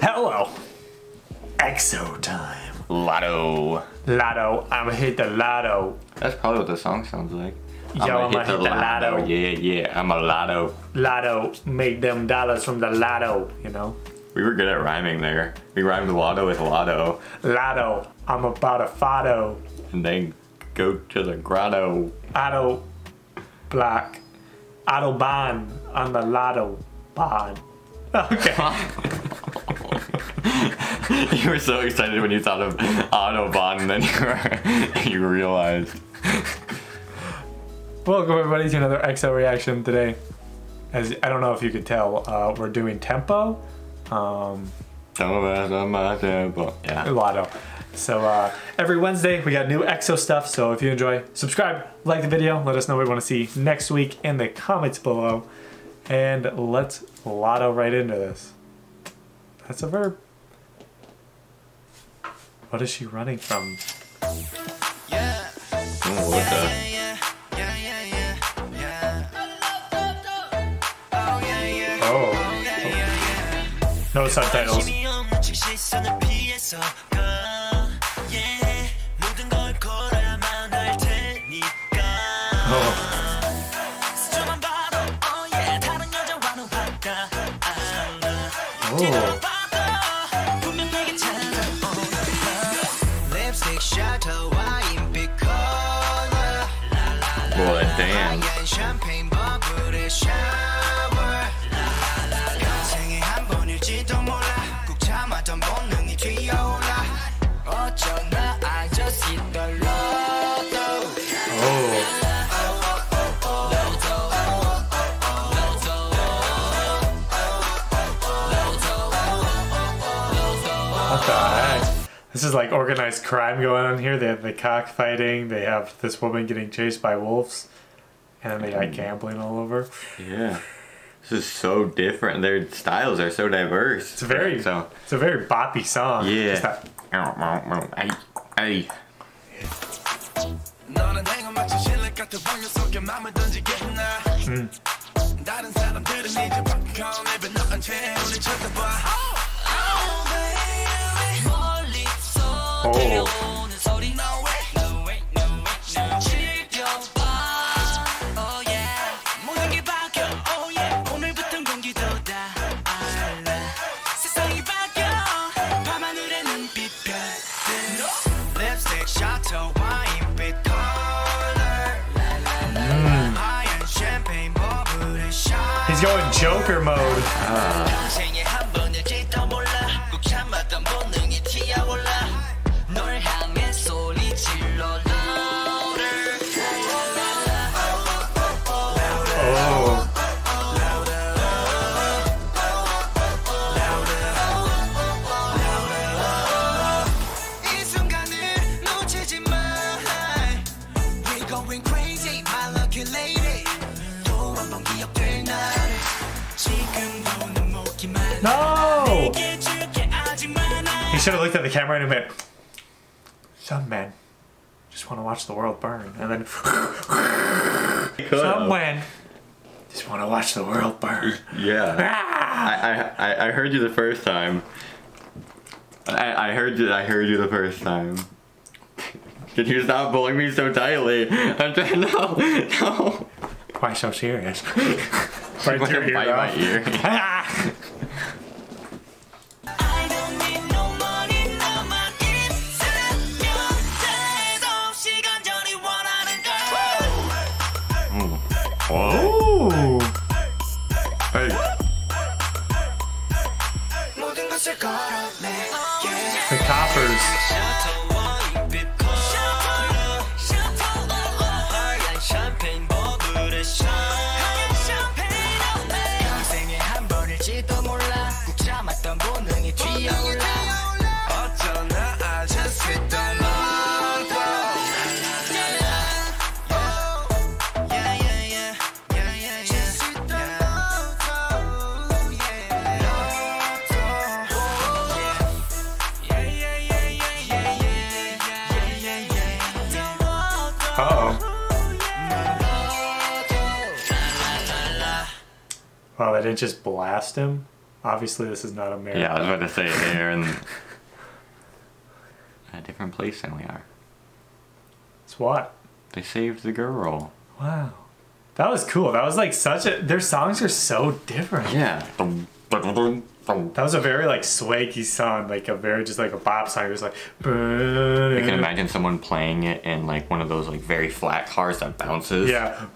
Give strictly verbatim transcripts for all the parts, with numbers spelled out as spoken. Hello. EXO time. Lotto. Lotto. I'ma hit the lotto. That's probably what the song sounds like. Yo, I'ma I'm hit, hit the, the lotto. lotto. Yeah, yeah. I'm a lotto. Lotto. Make them dollars from the lotto, you know? We were good at rhyming there. We rhymed lotto with lotto. Lotto. I'm about a fado. And then go to the grotto. Auto block. Autobahn on the lotto bond. Okay. You were so excited when you thought of Autobot and then you, were, you realized. Welcome everybody to another EXO reaction today. As I don't know if you could tell, uh, we're doing tempo. Um, tempo. Yeah. Lotto. So uh, every Wednesday we got new EXO stuff. So if you enjoy, subscribe, like the video, let us know what you want to see next week in the comments below. And let's lotto right into this. That's a verb. What is she running from? Yeah. Oh, what the? Yeah, yeah, yeah, yeah, yeah. Oh, yeah, yeah. Oh. Oh. No subtitles. Oh. Oh. Boy, damn. Oh. This is like organized crime going on here. They have the cockfighting. They have this woman getting chased by wolves, and then they got gambling all over. Yeah, this is so different. Their styles are so diverse. It's a very, so it's a very boppy song. Yeah. That... Hey, hey. Mm. Oh. Mm. He's going Joker mode. Uh. No! He should have looked at the camera and went, some men just want to watch the world burn. And then, some men just want to watch the world burn. Yeah. Ah! I, I, I heard you the first time. I, I heard you I heard you the first time. Can you stop pulling me so tightly? I'm trying, no, no. Why so serious? Right through your bite my ear. Ah! Whoa. Ooh. Hey. The coppers. Wow, they didn't just blast him? Obviously, this is not America. Yeah, I was about to say, they're in a different place than we are. It's what? They saved the girl. Wow. That was cool. That was like such a... Their songs are so different. Yeah. That was a very like swaggy song, like a very just like a bop song. It was like... I can imagine someone playing it in like one of those like very flat cars that bounces. Yeah.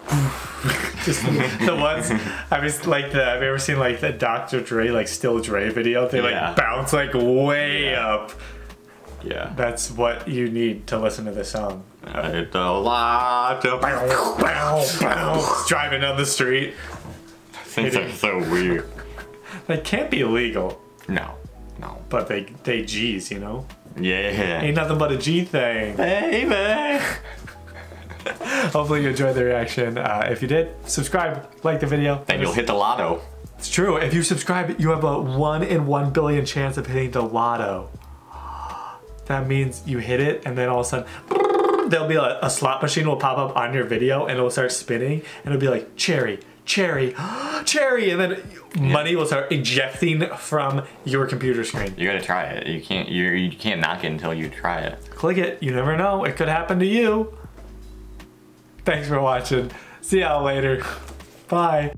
Just the ones... I was like the... Have you ever seen like the Doctor Dre, like Still Dre video? They like yeah. bounce like way yeah. up. Yeah. That's what you need to listen to this song. It's a lot of bounce, bounce, bounce, driving down the street. Things are so weird. They can't be illegal. No, no. But they they G's, you know? Yeah. Ain't nothing but a G thing. Hey, man. Hopefully you enjoyed the reaction. Uh, if you did, subscribe, like the video. Then you'll hit the lotto. It's true. If you subscribe, you have a one in one billion chance of hitting the lotto. That means you hit it, and then all of a sudden, there'll be a, a slot machine will pop up on your video, and it'll start spinning, and it'll be like, cherry, cherry, cherry, and then money yeah. will start ejecting from your computer screen. You gotta try it. You can't, you, you can't knock it until you try it. Click it. You never know. It could happen to you. Thanks for watching. See y'all later. Bye.